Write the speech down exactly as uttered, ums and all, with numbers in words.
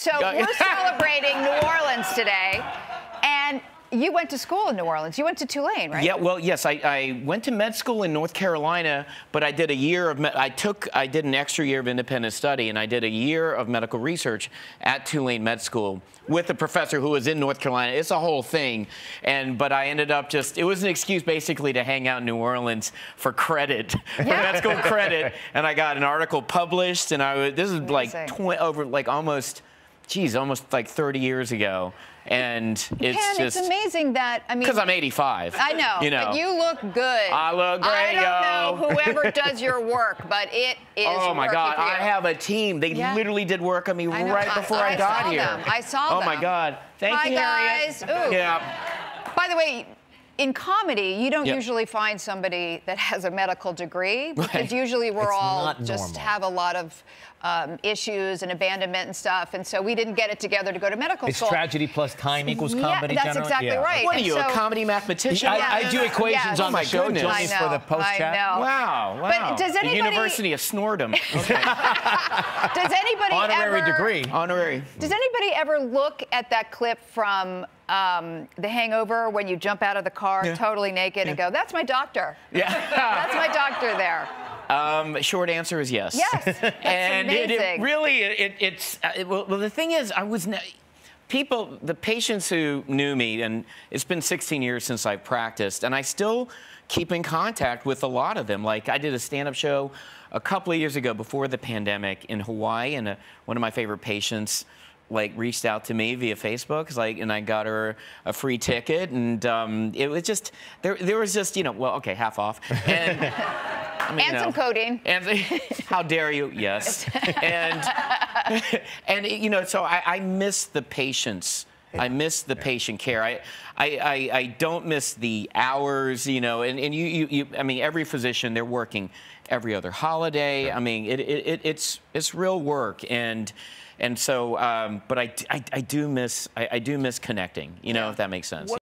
So we're celebrating New Orleans today, and you went to school in New Orleans. You went to Tulane, right? Yeah, well, yes, I, I went to med school in North Carolina, but I did a year of, I took, I did an extra year of independent study, and I did a year of medical research at Tulane Med School with a professor who was in North Carolina. It's a whole thing, and, but I ended up just, it was an excuse basically to hang out in New Orleans for credit, yeah. for med school credit, and I got an article published, and I was, this is like over, like almost, geez, almost like thirty years ago. And it's Ken, just... it's amazing that, I mean... because I'm eighty-five. I know, you know, but you look good. I look great, I don't yo. know whoever does your work, but it is Oh, my God, I have a team. They yeah. literally did work on me know, right I, before I, I got here. Them. I saw them. Oh, my God. Thank Hi, you, guys. Harriet. Ooh. Yeah. By the way, in comedy, you don't yep. usually find somebody that has a medical degree, because right. usually we're it's all just have a lot of um, issues and abandonment and stuff, and so we didn't get it together to go to medical it's school. It's tragedy plus time equals comedy. Yeah, that's generally. exactly yeah. right. What and are you, so, a comedy mathematician? Yeah, I, I do equations yes. on oh my show goodness. I know, for the post-chat. Wow, wow. But does anybody... the University of Snordom. Okay. Does anybody Honorary ever... degree. Honorary. Does anybody ever look at that clip from... Um, The Hangover, when you jump out of the car yeah. totally naked yeah. and go, that's my doctor. Yeah. That's my doctor there. Um, short answer is yes. Yes. That's and amazing. It, it really, it, it's, uh, it, well, well, the thing is, I was, people, the patients who knew me, and it's been sixteen years since I've practiced, and I still keep in contact with a lot of them. Like, I did a stand-up show a couple of years ago before the pandemic in Hawaii, and a, one of my favorite patients like reached out to me via Facebook, like, and I got her a free ticket, and um, it was just there. There was just you know, well, okay, half off, and I mean, and you know, some codeine. And how dare you? Yes, and and you know, so I, I miss the patience. I miss the patient care. I, I, I, I don't miss the hours, you know, and, and you, you, you, I mean, every physician, they're working every other holiday. Sure. I mean, it, it, it's, it's real work. And, and so, um, but I, I, I do miss, I, I do miss connecting, you know, yeah. if that makes sense. What